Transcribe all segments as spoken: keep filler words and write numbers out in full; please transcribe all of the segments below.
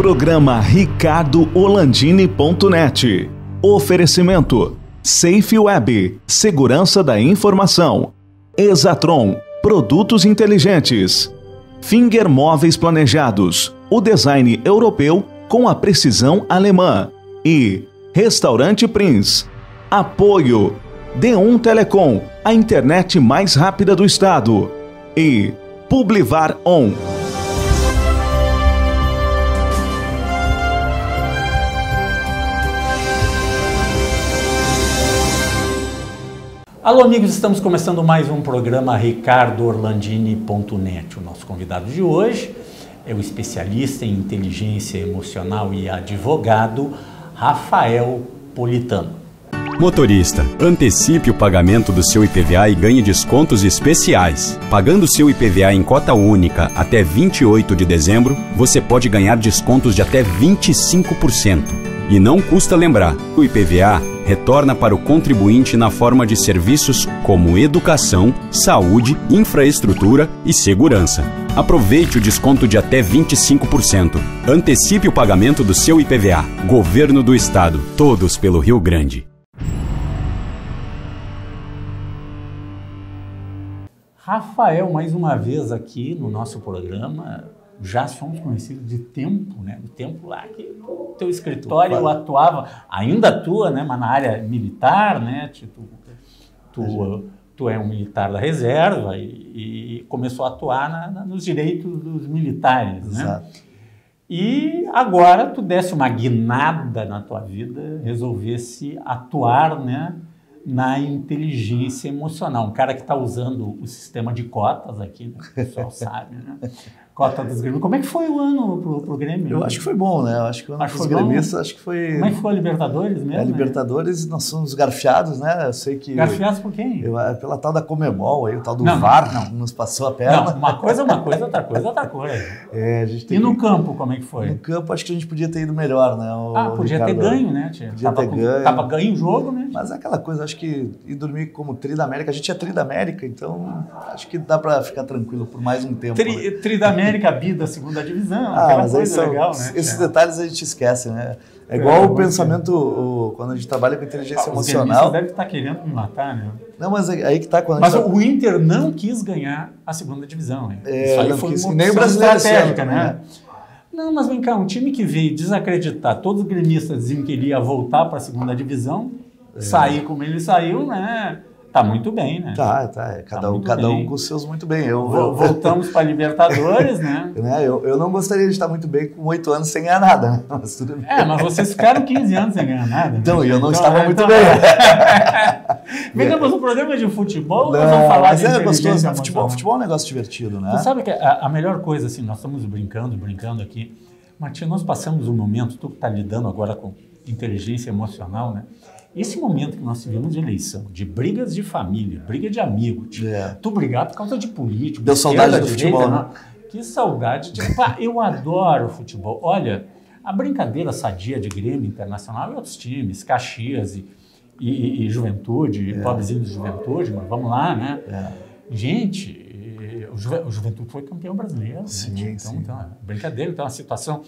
Programa Ricardo Orlandini ponto net. Oferecimento: Safe Web, segurança da informação. Exatron, produtos inteligentes. Finger Móveis Planejados, o design europeu com a precisão alemã. E Restaurante Prince. Apoio: D um Telecom, a internet mais rápida do estado. E Publivar On. Alô amigos, estamos começando mais um programa Ricardo Orlandini ponto net. O nosso convidado de hoje é o especialista em inteligência emocional e advogado Rafael Politano. Motorista, antecipe o pagamento do seu I P V A e ganhe descontos especiais. Pagando seu I P V A em cota única até vinte e oito de dezembro, você pode ganhar descontos de até vinte e cinco por cento. E não custa lembrar, o I P V A retorna para o contribuinte na forma de serviços como educação, saúde, infraestrutura e segurança. Aproveite o desconto de até vinte e cinco por cento. Antecipe o pagamento do seu I P V A. Governo do Estado. Todos pelo Rio Grande. Rafael, mais uma vez aqui no nosso programa, já somos conhecidos de tempo, né? O tempo lá que o teu escritório claro. atuava, ainda atua, né? Mas na área militar, né? Tu, tu, tu é um militar da reserva e, e começou a atuar na, na, nos direitos dos militares, né? Exato. E agora tu desse uma guinada na tua vida, resolvesse atuar, né? Na inteligência emocional. Um cara que está usando o sistema de cotas aqui, né? O pessoal sabe, né? Cota dos Grêmio. Como é que foi o ano para o Grêmio? Eu acho que foi bom, né? Eu acho que o ano dos Grêmios, acho que foi... Como é que foi a Libertadores mesmo? É, a Libertadores, né? Nós somos garfiados, né? Eu sei que... Garfiados por quem? Eu, pela tal da CONMEBOL, aí, o tal do não, V A R, não. Nos passou a perna. Não, uma coisa é uma coisa, outra coisa é outra coisa. É, a gente tem... E no campo, como é que foi? No campo, acho que a gente podia ter ido melhor, né? O ah, podia Ricardo... ter ganho, né, tia? Podia tava ter com... ganho. Tava ganho o jogo, né? Tia? Mas é aquela coisa, acho que ir dormir como tri da América, a gente é tri da América, então acho que dá para ficar tranquilo por mais um tempo. Tri, né? Tri da América. América, B da segunda divisão, ah, aquela coisa são, legal, né? Esses tia? Detalhes a gente esquece, né? É igual é, o pensamento, o, quando a gente trabalha com inteligência ah, emocional... Você deve estar querendo me matar, né? Não, mas aí que está... Mas tá... o Inter não quis ganhar a segunda divisão, né? É, Isso aí não foi quis, uma nem o brasileiro estratégica, ano, né? É. Não, mas vem cá, um time que veio desacreditar, todos os gremistas diziam que ele ia voltar para a segunda divisão, é. sair como ele saiu, né? Tá muito bem, né? Tá, tá. Cada, tá um, cada um com os seus muito bem. Eu, Voltamos eu... para Libertadores, né? eu, eu não gostaria de estar muito bem com oito anos sem ganhar nada, né? Mas tudo bem. É, mas vocês ficaram quinze anos sem ganhar nada. Então, né? eu não então, estava é, muito então... bem. Vem cá, mas o programa de futebol, não, nós vamos falar mas de é gostoso, né? futebol, futebol é um negócio divertido, né? Você sabe que a, a melhor coisa, assim, nós estamos brincando, brincando aqui. Martim, nós passamos um momento, tu que está lidando agora com inteligência emocional, né? Esse momento que nós tivemos de eleição, de brigas de família, briga de amigo, de é. tu brigar por causa de político... Deu saudade do direita, futebol, né? Que saudade de... Pá, eu adoro futebol. Olha, a brincadeira sadia de Grêmio Internacional e outros times, Caxias e, e, e Juventude, é. pobrezinho de Juventude, mas vamos lá, né? É. Gente, o, Ju, o Juventude foi campeão brasileiro. Sim, né? então, sim. então, brincadeira, então, a situação...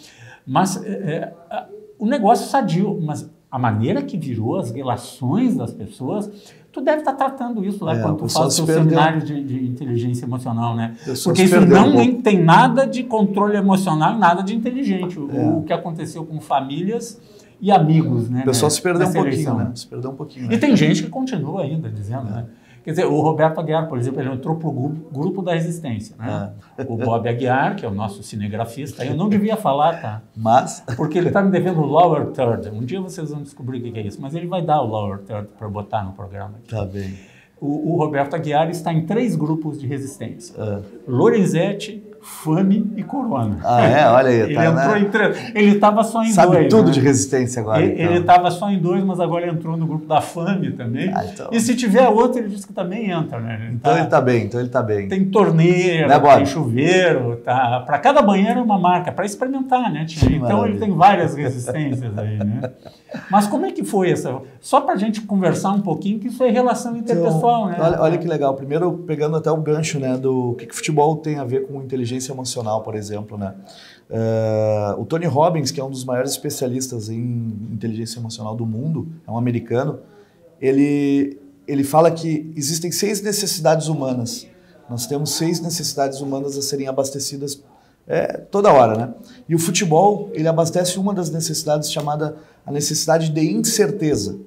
Mas é, é, o negócio sadio, mas... A maneira que virou as relações das pessoas, tu deve estar tratando isso lá é, quando tu fala do seu perdeu. seminário de, de inteligência emocional, né? Porque isso não um tem nada de controle emocional, nada de inteligente. É. O, o que aconteceu com famílias e amigos, né? O pessoal né? se perdeu um pouquinho, né? Se perdeu um pouquinho. E né? tem gente que continua ainda dizendo, é. né? Quer dizer, o Roberto Aguiar, por exemplo, ele entrou para o grupo, grupo da resistência, né? É. O Bob Aguiar, que é o nosso cinegrafista, eu não devia falar, tá? Mas? Porque ele está me devendo o Lower Third. Um dia vocês vão descobrir o que é isso, mas ele vai dar o Lower Third para botar no programa aqui. Tá bem. O, o Roberto Aguiar está em três grupos de resistência. É. Lorenzetti, Fame e Corona. Ah, é? Olha aí. Ele tá, entrou né? em três. Ele estava só em Sabe dois. Sabe tudo né? de resistência agora. Ele então. estava só em dois, mas agora entrou no grupo da Fame também. Ah, então. E se tiver outro, ele diz que também entra, né? Ele então tá... ele está bem, então ele está bem. Tem torneira, né, tem chuveiro, tá... para cada banheiro é uma marca, para experimentar, né, Tia? Então maravilha. Ele tem várias resistências aí, né? Mas como é que foi essa? Só para a gente conversar um pouquinho, que isso é relação interpessoal, então, né? Olha, olha que legal. Primeiro, pegando até o gancho, né, do que, que futebol tem a ver com inteligência inteligência emocional, por exemplo, né? Uh, o Tony Robbins, que é um dos maiores especialistas em inteligência emocional do mundo, é um americano, ele, ele fala que existem seis necessidades humanas. Nós temos seis necessidades humanas a serem abastecidas é, toda hora, né? E o futebol, ele abastece uma das necessidades chamada a necessidade de incerteza.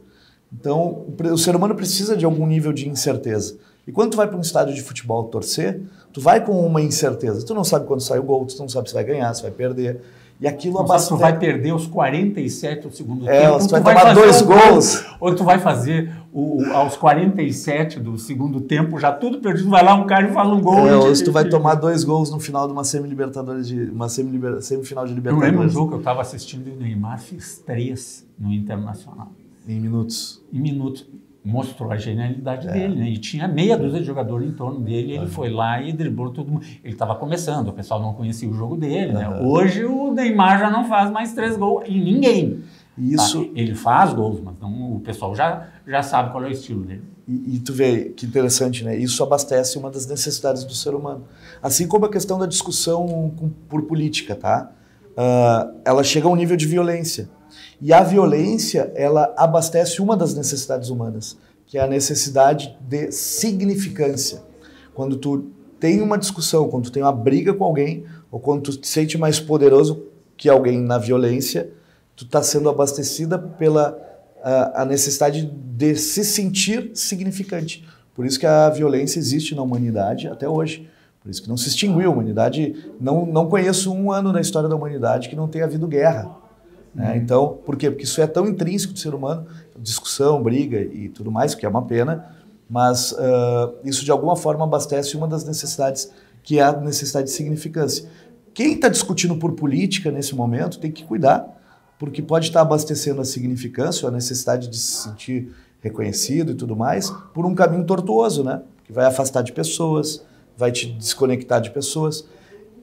Então, o ser humano precisa de algum nível de incerteza. E quando tu vai para um estádio de futebol torcer, tu vai com uma incerteza. Tu não sabe quando sai o gol, tu não sabe se vai ganhar, se vai perder. E aquilo abastece. Tu vai perder os quarenta e sete do segundo é, tempo. Tu vai, tu vai tomar dois um gols. Gol, ou tu vai fazer o, aos quarenta e sete do segundo tempo, já tudo perdido, vai lá um cara e fala um gol. É, ou se tu vai tomar dois gols no final de uma semi-libertadores, de uma semi-liber, semifinal de Libertadores. Eu lembro um jogo que eu estava assistindo e o Neymar fez três no Internacional. Em minutos. Em minutos. Mostrou a genialidade é. dele, né? E tinha meia dúzia de jogadores em torno dele, ele é. foi lá e driblou todo mundo. Ele estava começando, o pessoal não conhecia o jogo dele, né? É. Hoje o Neymar já não faz mais três gols em ninguém. Isso. Tá? Ele faz gols, mas não, o pessoal já, já sabe qual é o estilo dele. E, e tu vê, que interessante, né? Isso abastece uma das necessidades do ser humano. Assim como a questão da discussão com, por política, tá? Uh, ela chega a um nível de violência. E a violência, ela abastece uma das necessidades humanas, que é a necessidade de significância. Quando tu tem uma discussão, quando tu tem uma briga com alguém, ou quando tu te sente mais poderoso que alguém na violência, tu tá sendo abastecida pela a, a necessidade de se sentir significante. Por isso que a violência existe na humanidade até hoje. Por isso que não se extinguiu a humanidade. Não, não conheço um ano na história da humanidade que não tenha havido guerra. É, então, por quê? Porque isso é tão intrínseco do ser humano, discussão, briga e tudo mais, que é uma pena, mas uh, isso de alguma forma abastece uma das necessidades, que é a necessidade de significância. Quem está discutindo por política nesse momento tem que cuidar, porque pode estar abastecendo a significância, a necessidade de se sentir reconhecido e tudo mais, por um caminho tortuoso, né? Que vai afastar de pessoas, vai te desconectar de pessoas.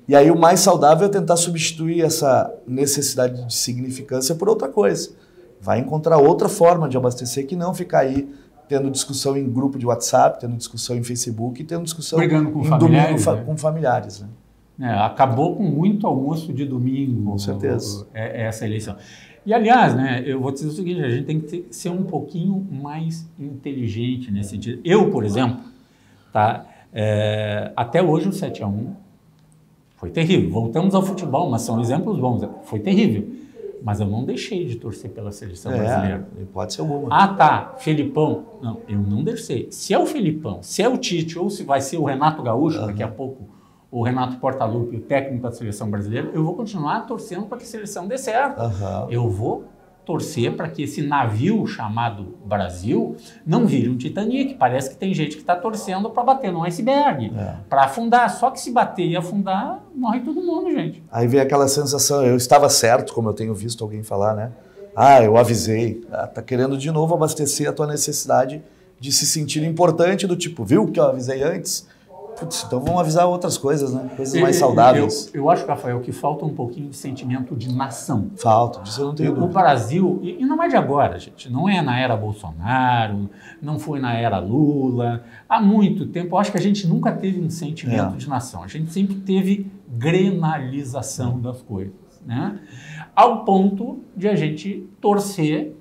E aí o mais saudável é tentar substituir essa necessidade de significância por outra coisa. Vai encontrar outra forma de abastecer que não ficar aí tendo discussão em grupo de WhatsApp, tendo discussão em Facebook, tendo discussão brigando com familiares, domingo, né? Com familiares, né? É, acabou com muito almoço de domingo. Com certeza. Essa eleição. E aliás, né, eu vou dizer o seguinte, a gente tem que ser um pouquinho mais inteligente nesse sentido. Eu, por exemplo, tá, é, até hoje o sete a um... foi terrível. Voltamos ao futebol, mas são exemplos bons. Foi terrível. Mas eu não deixei de torcer pela seleção é, brasileira. Pode ser alguma. Ah, tá. Filipão. Não, eu não deixei. Se é o Filipão, se é o Tite, ou se vai ser o Renato Gaúcho, uhum. daqui a pouco, o Renato Portaluppi, o técnico da seleção brasileira, eu vou continuar torcendo para que a seleção dê certo. Uhum. Eu vou torcer para que esse navio chamado Brasil não vire um Titanic. Parece que tem gente que está torcendo para bater num iceberg, é. para afundar. Só que se bater e afundar, morre todo mundo, gente. Aí vem aquela sensação, eu estava certo, como eu tenho visto alguém falar, né? Ah, eu avisei. Ah, tá querendo de novo abastecer a tua necessidade de se sentir importante, do tipo, viu que eu avisei antes? Putz, então vamos avisar outras coisas, né? Coisas mais saudáveis. Eu, eu acho, Rafael, que falta um pouquinho de sentimento de nação. Falta, disso eu não tenho dúvida. O Brasil, e não é de agora, gente, não é na era Bolsonaro, não foi na era Lula, há muito tempo, eu acho que a gente nunca teve um sentimento é. de nação, a gente sempre teve grenalização das coisas, né? Ao ponto de a gente torcer,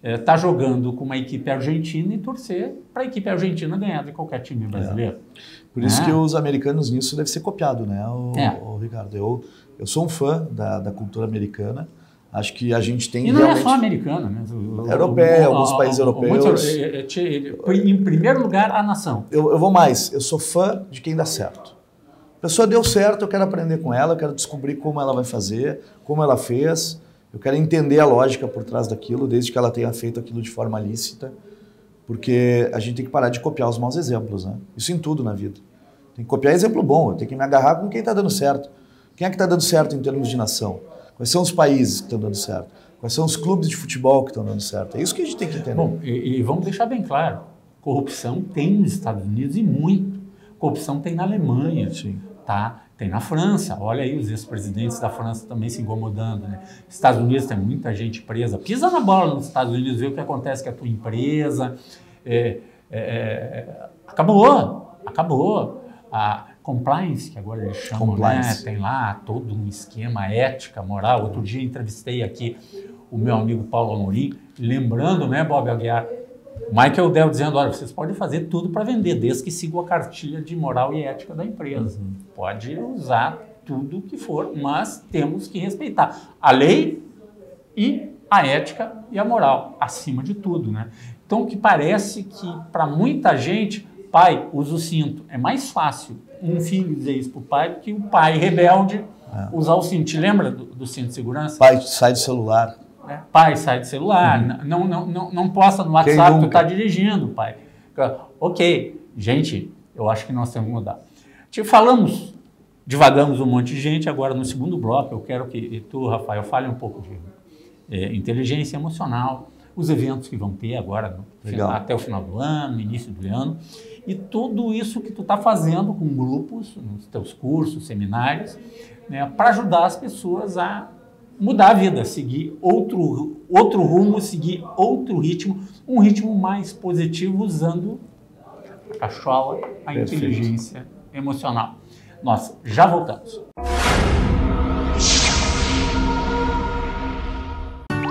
é, tá jogando com uma equipe argentina e torcer para a equipe argentina ganhar de qualquer time brasileiro. É. Por isso é. que os americanos nisso devem ser copiados, né, o, é. o Ricardo? Eu, eu sou um fã da, da cultura americana, acho que a gente tem e não realmente... é só americana, né? Europeia, alguns países europeus. Muito, em primeiro lugar, a nação. Eu, eu vou mais, eu sou fã de quem dá certo. A pessoa deu certo, eu quero aprender com ela, eu quero descobrir como ela vai fazer, como ela fez... Eu quero entender a lógica por trás daquilo, desde que ela tenha feito aquilo de forma lícita, porque a gente tem que parar de copiar os maus exemplos, né? Isso em tudo na vida. Tem que copiar exemplo bom, eu tenho que me agarrar com quem está dando certo. Quem é que está dando certo em termos de nação? Quais são os países que estão dando certo? Quais são os clubes de futebol que estão dando certo? É isso que a gente tem que entender. Bom, e, e vamos deixar bem claro, corrupção tem nos Estados Unidos e muito. Corrupção tem na Alemanha, sim. Tá? Tem na França, olha aí os ex-presidentes da França também se incomodando, né? Estados Unidos tem muita gente presa, pisa na bola nos Estados Unidos, vê o que acontece com a tua empresa, é, é, acabou, acabou. Ah, compliance, que agora eles chamam, né? Tem lá todo um esquema ética, moral. Outro dia entrevistei aqui o meu amigo Paulo Amorim, lembrando, né, Bob Aguiar, Michael Dell dizendo, olha, vocês podem fazer tudo para vender, desde que sigam a cartilha de moral e ética da empresa. Uhum. Pode usar tudo que for, mas temos que respeitar a lei e a ética e a moral, acima de tudo, né? Então, o que parece que para muita gente, pai, usa o cinto. É mais fácil um filho dizer isso para o pai do que o pai rebelde é. usar o cinto. Te lembra do, do cinto de segurança? Pai, sai do celular. É. Pai, sai do celular. Uhum. Não, não, não, não posta no WhatsApp que tu está dirigindo, pai. Ok, gente, eu acho que nós temos que mudar. Te falamos, divagamos um monte de gente. Agora, no segundo bloco, eu quero que tu, Rafael, fale um pouco de é, inteligência emocional, os eventos que vão ter agora, final, até o final do ano, início do ano, e tudo isso que tu está fazendo com grupos, nos teus cursos, seminários, né, para ajudar as pessoas a mudar a vida, seguir outro, outro rumo, seguir outro ritmo, um ritmo mais positivo, usando a cachola, a Perfeito. inteligência emocional. Nós já voltamos.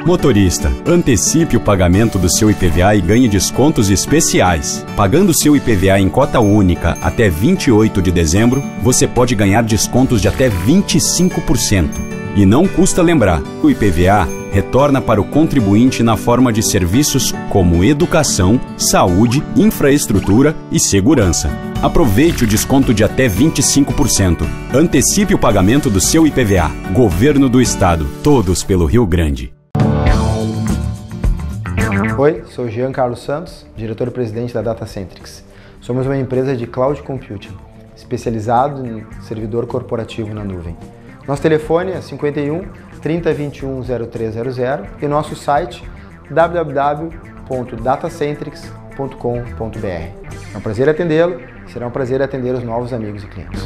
Motorista, antecipe o pagamento do seu I P V A e ganhe descontos especiais. Pagando seu I P V A em cota única até vinte e oito de dezembro, você pode ganhar descontos de até vinte e cinco por cento. E não custa lembrar, o I P V A retorna para o contribuinte na forma de serviços como educação, saúde, infraestrutura e segurança. Aproveite o desconto de até vinte e cinco por cento. Antecipe o pagamento do seu I P V A. Governo do Estado. Todos pelo Rio Grande. Oi, sou Jean Carlos Santos, diretor-presidente da Datacentrics. Somos uma empresa de cloud computing, especializado em servidor corporativo na nuvem. Nosso telefone é cinquenta e um, trinta, vinte e um, zero três zero zero e nosso site w w w ponto datacentrics ponto com ponto b r. É um prazer atendê-lo e será um prazer atender os novos amigos e clientes.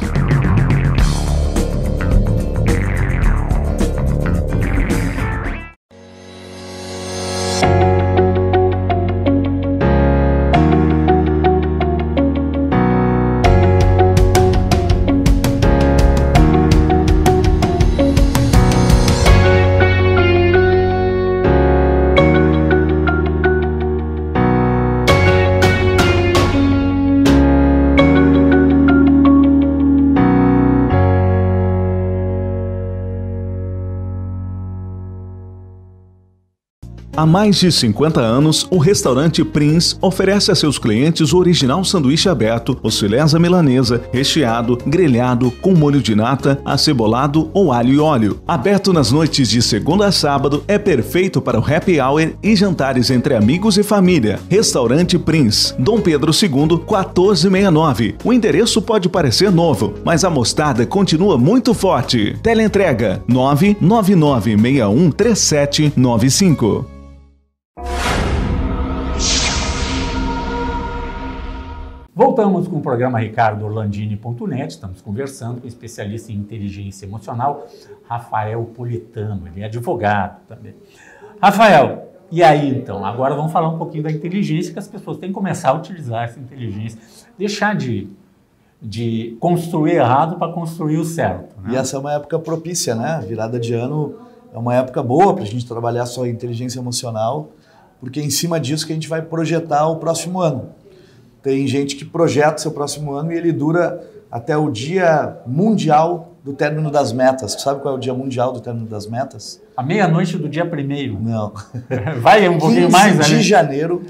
Há mais de cinquenta anos, o restaurante Prince oferece a seus clientes o original sanduíche aberto, os filés à milanesa, recheado, grelhado, com molho de nata, acebolado ou alho e óleo. Aberto nas noites de segunda a sábado, é perfeito para o happy hour e jantares entre amigos e família. Restaurante Prince, Dom Pedro segundo, quatorze sessenta e nove. O endereço pode parecer novo, mas a mostarda continua muito forte. Teleentrega nove nove nove seis um três sete nove cinco. Voltamos com o programa Ricardo Orlandini ponto net, estamos conversando com o especialista em inteligência emocional, Rafael Politano, ele é advogado também. Rafael, e aí então, agora vamos falar um pouquinho da inteligência, que as pessoas têm que começar a utilizar essa inteligência, deixar de, de construir errado para construir o certo. Né? E essa é uma época propícia, né? Virada de ano é uma época boa para a gente trabalhar só a inteligência emocional, porque é em cima disso que a gente vai projetar o próximo ano. Tem gente que projeta seu próximo ano e ele dura até o dia mundial do término das metas. Sabe qual é o dia mundial do término das metas? A meia-noite do dia primeiro. Não. Vai um pouquinho mais, né? quinze de janeiro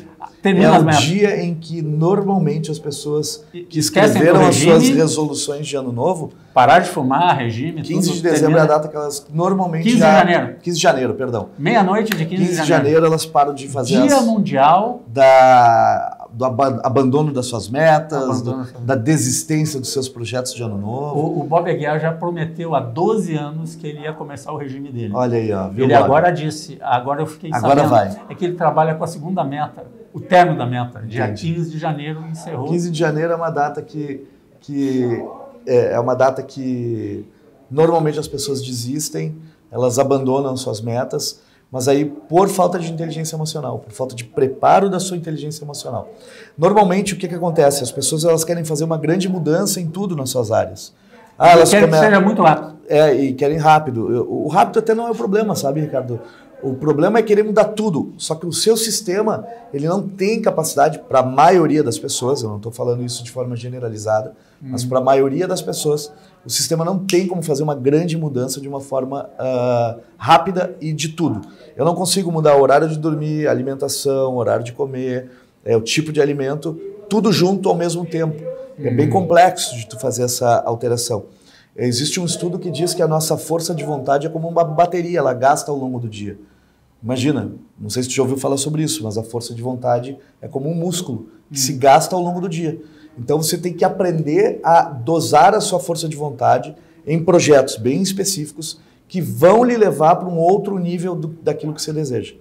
é o dia em que normalmente as pessoas que escreveram as suas resoluções de ano novo... Parar de fumar, regime... quinze de dezembro é a data que elas normalmente já... quinze de janeiro. quinze de janeiro, perdão. Meia-noite de quinze de janeiro elas param de fazer as... Dia mundial... Da... do abandono das suas metas, do, da desistência dos seus projetos de ano novo. O, o Bob Aguiar já prometeu há doze anos que ele ia começar o regime dele. Olha aí, ó. Viu, ele Bob? Agora disse, agora eu fiquei agora sabendo, vai. É que ele trabalha com a segunda meta, o término da meta, dia quinze de janeiro encerrou. quinze de janeiro é uma data que, que é, é uma data que normalmente as pessoas desistem, elas abandonam suas metas, mas aí por falta de inteligência emocional, por falta de preparo da sua inteligência emocional. Normalmente, o que, que acontece? As pessoas elas querem fazer uma grande mudança em tudo nas suas áreas. Ah, elas querem que seja muito rápido. É, e querem rápido. O rápido até não é o problema, sabe, Ricardo? O problema é querer mudar tudo, só que o seu sistema ele não tem capacidade, para a maioria das pessoas, eu não estou falando isso de forma generalizada, hum. mas para a maioria das pessoas, o sistema não tem como fazer uma grande mudança de uma forma uh, rápida e de tudo. Eu não consigo mudar o horário de dormir, alimentação, horário de comer, é, o tipo de alimento, tudo junto ao mesmo tempo. Hum. É bem complexo de tu fazer essa alteração. Existe um estudo que diz que a nossa força de vontade é como uma bateria, ela gasta ao longo do dia. Imagina, não sei se tu já ouviu falar sobre isso, mas a força de vontade é como um músculo que hum. se gasta ao longo do dia. Então você tem que aprender a dosar a sua força de vontade em projetos bem específicos que vão lhe levar para um outro nível do, daquilo que você deseja.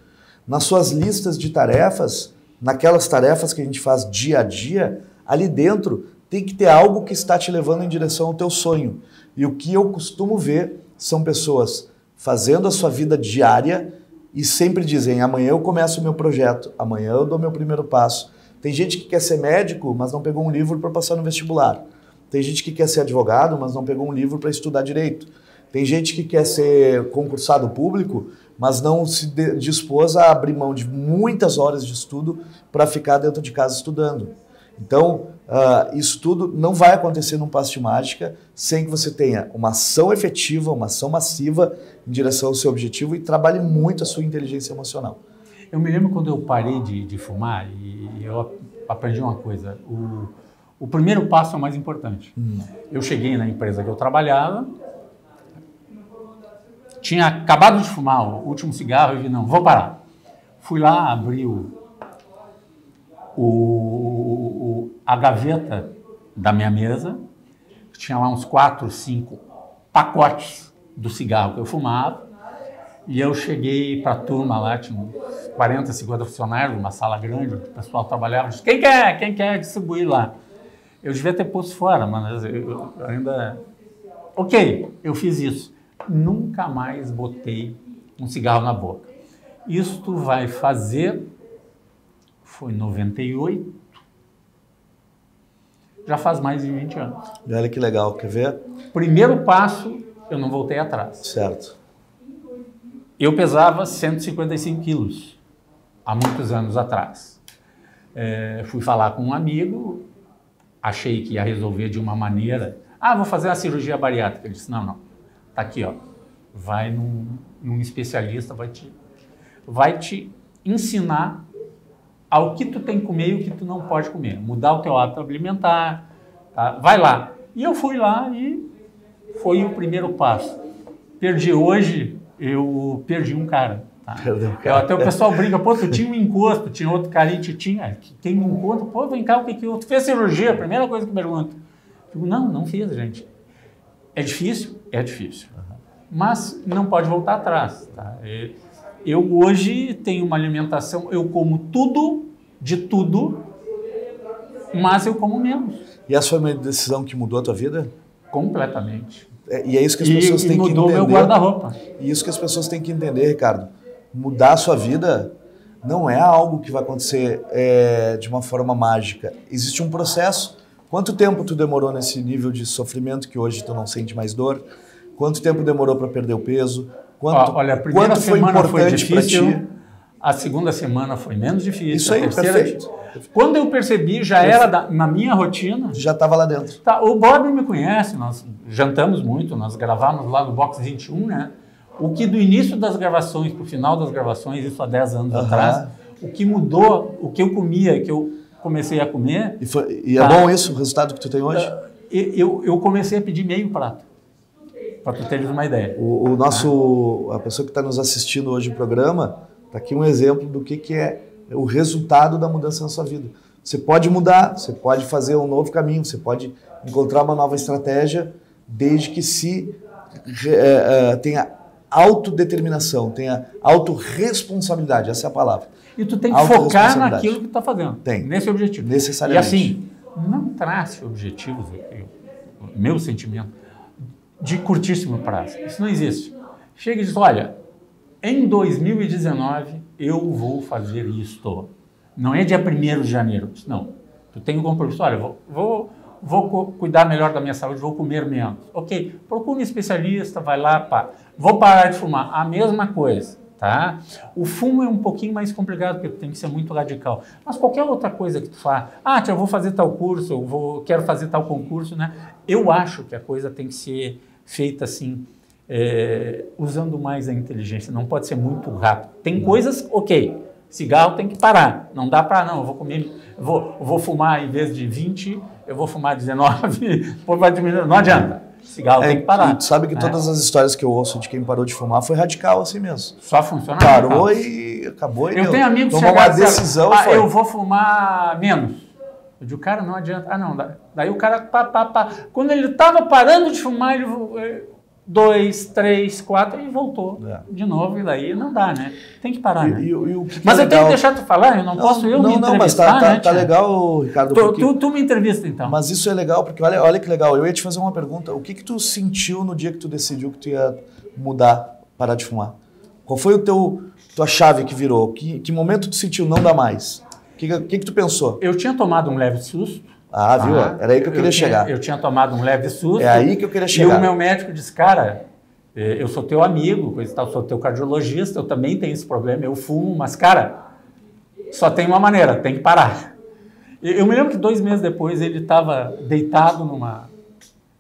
Nas suas listas de tarefas, naquelas tarefas que a gente faz dia a dia, ali dentro tem que ter algo que está te levando em direção ao teu sonho. E o que eu costumo ver são pessoas fazendo a sua vida diária e sempre dizem, amanhã eu começo o meu projeto, amanhã eu dou meu primeiro passo. Tem gente que quer ser médico, mas não pegou um livro para passar no vestibular. Tem gente que quer ser advogado, mas não pegou um livro para estudar direito. Tem gente que quer ser concursado público, mas não se dispôs a abrir mão de muitas horas de estudo para ficar dentro de casa estudando. Então, uh, isso tudo não vai acontecer num passe de mágica sem que você tenha uma ação efetiva, uma ação massiva em direção ao seu objetivo e trabalhe muito a sua inteligência emocional. Eu me lembro quando eu parei de, de fumar e eu aprendi uma coisa. O, o primeiro passo é o mais importante. Hum. Eu cheguei na empresa que eu trabalhava, tinha acabado de fumar o último cigarro e vi, não, vou parar. Fui lá, abri o... O, o, a gaveta da minha mesa, tinha lá uns quatro, cinco pacotes do cigarro que eu fumava, e eu cheguei para a turma lá, tinha uns quarenta, cinquenta funcionários, uma sala grande, onde o pessoal trabalhava, disse, quem quer, quem quer distribuir lá? Eu devia ter posto fora, mas eu, eu ainda... Ok, eu fiz isso. Nunca mais botei um cigarro na boca. Isso tu vai fazer... Foi em noventa e oito, já faz mais de vinte anos. E olha que legal, quer ver? Primeiro passo, eu não voltei atrás. Certo. Eu pesava cento e cinquenta e cinco quilos, há muitos anos atrás. É, fui falar com um amigo, achei que ia resolver de uma maneira. Ah, vou fazer uma cirurgia bariátrica. Ele disse, não, não, tá aqui, ó. Vai num, num especialista, vai te, vai te ensinar ao que tu tem que comer e o que tu não pode comer. Mudar o teu hábito alimentar, tá? Vai lá. E eu fui lá e foi o primeiro passo. Perdi hoje, eu perdi um cara. Tá? Perdão, cara. Eu, até o pessoal brinca, pô, tu tinha um encosto, tinha outro carinho, tu tinha, tem um encosto, pô, vem cá, o que que eu... Tu fez cirurgia, primeira coisa que pergunta. Eu digo, não, não fiz, gente. É difícil? É difícil. Uhum. Mas não pode voltar atrás, tá? E... Eu hoje tenho uma alimentação, eu como tudo, de tudo, mas eu como menos. E essa foi uma decisão que mudou a tua vida? Completamente. É, e é isso que as pessoas e, têm e que entender. E mudou meu guarda-roupa. E isso que as pessoas têm que entender, Ricardo. Mudar a sua vida não é algo que vai acontecer é, de uma forma mágica. Existe um processo. Quanto tempo tu demorou nesse nível de sofrimento que hoje tu não sente mais dor? Quanto tempo demorou para perder o peso? Quanto, Olha, a primeira semana foi, foi difícil, a segunda semana foi menos difícil. Isso aí, perfeito. Quando eu percebi, já perfeito. era da, na minha rotina. Já estava lá dentro. Tá, o Bob me conhece, nós jantamos muito, nós gravamos lá no Box vinte e um, né? O que do início das gravações para o final das gravações, isso há dez anos uhum. atrás, o que mudou, o que eu comia, que eu comecei a comer... E, foi, e tá, é bom isso, o resultado que tu tem hoje? Eu, eu comecei a pedir meio prato. Para tu teres uma ideia. O, o nosso, a pessoa que está nos assistindo hoje no programa, está aqui um exemplo do que, que é o resultado da mudança na sua vida. Você pode mudar, você pode fazer um novo caminho, você pode encontrar uma nova estratégia, desde que se é, é, tenha autodeterminação, tenha autorresponsabilidade, essa é a palavra. E tu tem que focar naquilo que tu está fazendo, tem. nesse objetivo. Necessariamente. E assim, não trace objetivos, meu sentimento, de curtíssimo prazo. Isso não existe. Chega e diz, olha, em dois mil e dezenove eu vou fazer isto. Não é dia primeiro de janeiro, não. Tu tem um compromisso, olha, vou, vou, vou cuidar melhor da minha saúde, vou comer menos. Ok, procura um especialista, vai lá, pá. Vou parar de fumar, a mesma coisa, tá? O fumo é um pouquinho mais complicado, porque tem que ser muito radical. Mas qualquer outra coisa que tu fala, ah, tia, eu vou fazer tal curso, eu vou, quero fazer tal concurso, né? Eu acho que a coisa tem que ser feita assim, é, usando mais a inteligência, não pode ser muito rápido. Tem coisas, ok, cigarro tem que parar, não dá para não, eu vou comer, vou, vou fumar em vez de vinte, eu vou fumar dezenove, vai diminuir, não adianta, cigarro é, tem que parar. E tu sabe que, né, todas as histórias que eu ouço de quem parou de fumar foi radical assim mesmo. Só funciona Parou radical. e acabou e Eu meu, tenho amigos que uma decisão, ah, eu vou fumar menos. Eu digo, cara, não adianta. Ah, não. Daí o cara, pá, pá, pá. Quando ele estava parando de fumar, ele dois, três, quatro, e voltou é. de novo. E daí não dá, né? Tem que parar, e, né? E, e o que mas é eu legal... tenho que deixar tu falar, eu não, não posso eu não, me não, entrevistar, Não, não, mas tá, né, tá, tá legal, Ricardo. Tu, porque... tu, tu me entrevista, então. Mas isso é legal, porque olha, olha que legal. Eu ia te fazer uma pergunta. O que que tu sentiu no dia que tu decidiu que tu ia mudar, parar de fumar? Qual foi o teu, tua chave que virou? Que, que momento tu sentiu não dá mais? O que, que, que tu pensou? Eu tinha tomado um leve susto. Ah, viu? Ah, era aí que eu queria eu tinha, chegar. Eu tinha tomado um leve susto. É aí que eu queria chegar. E o meu médico disse, cara, eu sou teu amigo, coisa e tal, sou teu cardiologista, eu também tenho esse problema, eu fumo, mas, cara, só tem uma maneira, tem que parar. Eu me lembro que dois meses depois ele estava deitado numa...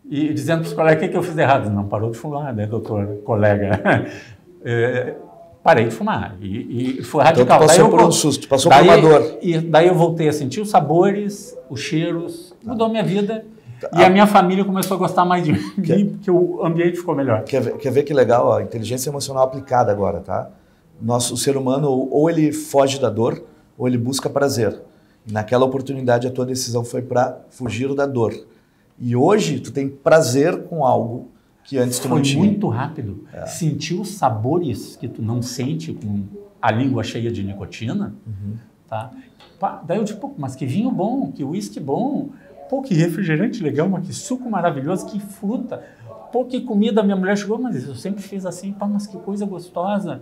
e dizendo para os colegas, o que, que eu fiz errado? Não parou de fumar, né, doutor, colega? é... Parei de fumar e, e foi radical. Então tu passou daí eu, por um susto, passou daí, por uma dor. E daí eu voltei a sentir os sabores, os cheiros, mudou ah. minha vida ah. e a minha família começou a gostar mais de mim, quer, porque o ambiente ficou melhor. Quer ver, quer ver que legal? A inteligência emocional aplicada agora, tá? Nosso, o ser humano, ou ele foge da dor, ou ele busca prazer. E naquela oportunidade a tua decisão foi para fugir da dor. E hoje tu tem prazer com algo que antes tu não tinha. Foi muito rápido. É. Sentiu os sabores que tu não sente com a língua cheia de nicotina. Uhum. Tá? Daí eu tipo, mas que vinho bom, que uísque bom, pô, que refrigerante legal, mas que suco maravilhoso, que fruta, pô, que comida. Minha mulher chegou, mas eu sempre fiz assim, pá, mas que coisa gostosa.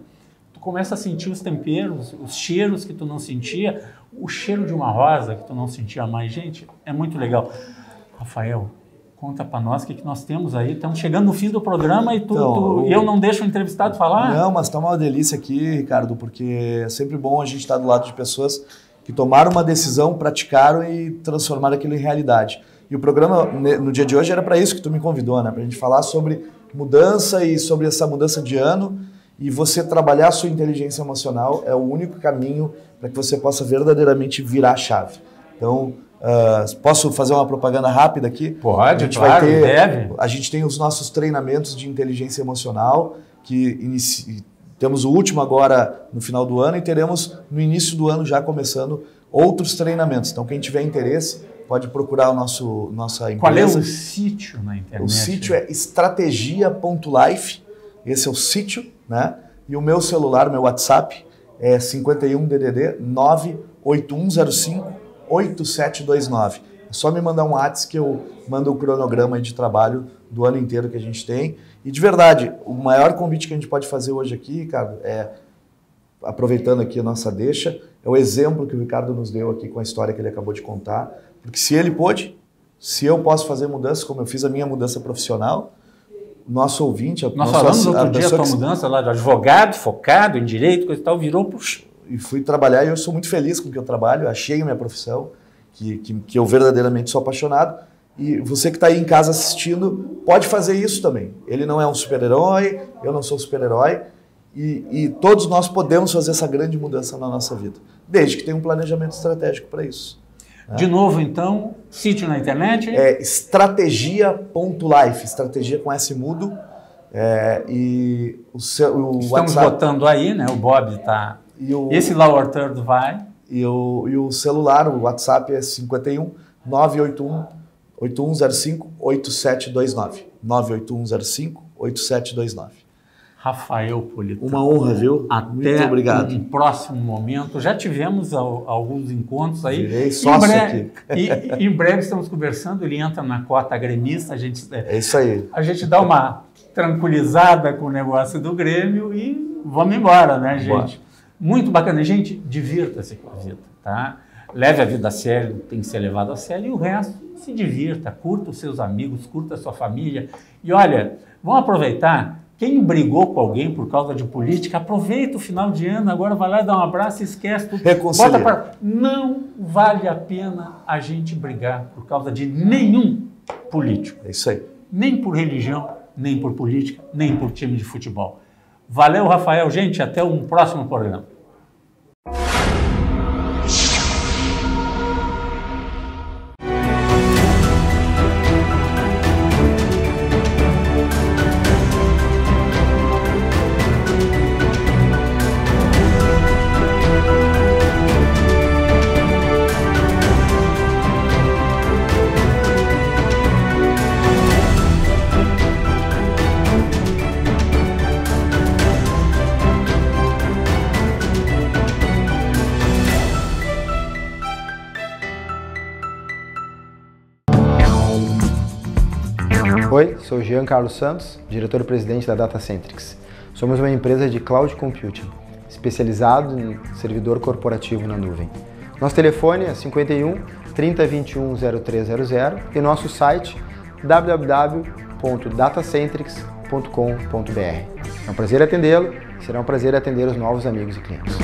Tu começa a sentir os temperos, os cheiros que tu não sentia, o cheiro de uma rosa que tu não sentia mais. Gente, é muito legal. Rafael, conta para nós o que, que nós temos aí. Estamos chegando no fim do programa e tu, então, tu, eu não deixo o entrevistado falar? Não, mas está uma delícia aqui, Ricardo, porque é sempre bom a gente estar do lado de pessoas que tomaram uma decisão, praticaram e transformaram aquilo em realidade. E o programa, no dia de hoje, era para isso que tu me convidou, né? Para a gente falar sobre mudança e sobre essa mudança de ano. E você trabalhar a sua inteligência emocional é o único caminho para que você possa verdadeiramente virar a chave. Então... Uh, posso fazer uma propaganda rápida aqui? Pode, a gente claro, vai ter, deve. A gente tem os nossos treinamentos de inteligência emocional, que inici... temos o último agora no final do ano e teremos no início do ano já começando outros treinamentos. Então quem tiver interesse pode procurar o nosso, nossa empresa. Qual é o sítio na internet? O sítio é estratégia ponto life, esse é o sítio, né? E o meu celular, meu WhatsApp é cinco um D D D nove oito um zero cinco oito sete dois nove. É só me mandar um WhatsApp que eu mando o cronograma de trabalho do ano inteiro que a gente tem. E de verdade, o maior convite que a gente pode fazer hoje aqui, Ricardo, é, aproveitando aqui a nossa deixa, é o exemplo que o Ricardo nos deu aqui com a história que ele acabou de contar. Porque se ele pôde, se eu posso fazer mudança, como eu fiz a minha mudança profissional, nosso ouvinte... A Nós nossa, falamos a, outro a dia a tua que... mudança lá de advogado, focado em direito, coisa e tal, virou... Puxa. E fui trabalhar e eu sou muito feliz com o que eu trabalho, achei a minha profissão, que, que, que eu verdadeiramente sou apaixonado. E você que está aí em casa assistindo, pode fazer isso também. Ele não é um super-herói, eu não sou um super-herói. E, e todos nós podemos fazer essa grande mudança na nossa vida, desde que tenha um planejamento estratégico para isso. Né? De novo, então, sítio na internet? É estratégia ponto life, estratégia com S mudo. É, e o seu, o Estamos WhatsApp... botando aí, né? O Bob está... E o, Esse lá o Arthur vai. E o, e o celular, o WhatsApp é cinco um, nove oito um, oito um zero cinco, oito sete dois nove. nove oito um zero cinco, oito sete dois nove. Rafael Politano. Uma honra, viu? Até muito obrigado. Um próximo momento. Já tivemos ao, alguns encontros aí. Virei sócio aqui. E, em breve estamos conversando, ele entra na cota gremista. A gente, é isso aí. A gente dá uma tranquilizada com o negócio do Grêmio e vamos embora, né, gente? Boa. Muito bacana. Gente, divirta-se com a vida, tá? Leve a vida a sério, tem que ser levado a sério. E o resto, se divirta. Curta os seus amigos, curta a sua família. E olha, vamos aproveitar... Quem brigou com alguém por causa de política, aproveita o final de ano, agora vai lá dar um abraço e esquece tudo. Reconcilia. Bota pra... Não vale a pena a gente brigar por causa de nenhum político. É isso aí. Nem por religião, nem por política, nem por time de futebol. Valeu, Rafael. Gente, até um próximo programa. Oi, sou Jean Carlos Santos, diretor-presidente da Datacentrics. Somos uma empresa de cloud computing, especializado em servidor corporativo na nuvem. Nosso telefone é cinquenta e um, trinta, vinte e um, zero três zero zero e nosso site w w w ponto datacentrics ponto com ponto b r. É um prazer atendê-lo e será um prazer atender os novos amigos e clientes.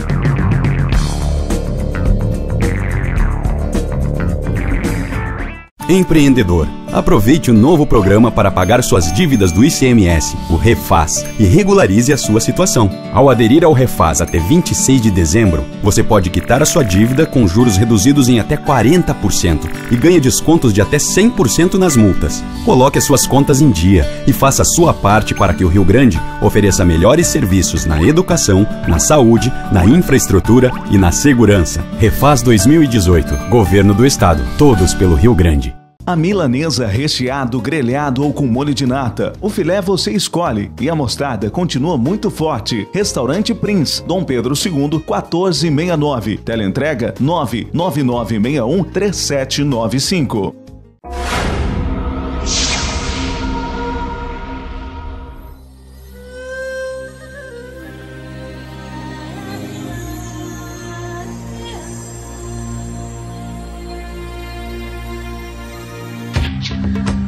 Empreendedor, aproveite o novo programa para pagar suas dívidas do I C M S, o Refaz, e regularize a sua situação. Ao aderir ao Refaz até vinte e seis de dezembro, você pode quitar a sua dívida com juros reduzidos em até quarenta por cento e ganha descontos de até cem por cento nas multas. Coloque as suas contas em dia e faça a sua parte para que o Rio Grande ofereça melhores serviços na educação, na saúde, na infraestrutura e na segurança. Refaz dois mil e dezoito, Governo do Estado, todos pelo Rio Grande. A milanesa recheado, grelhado ou com molho de nata. O filé você escolhe e a mostarda continua muito forte. Restaurante Prince, Dom Pedro segundo, quatorze sessenta e nove. Teleentrega nove nove nove nove seis um três sete nove cinco. Thank you.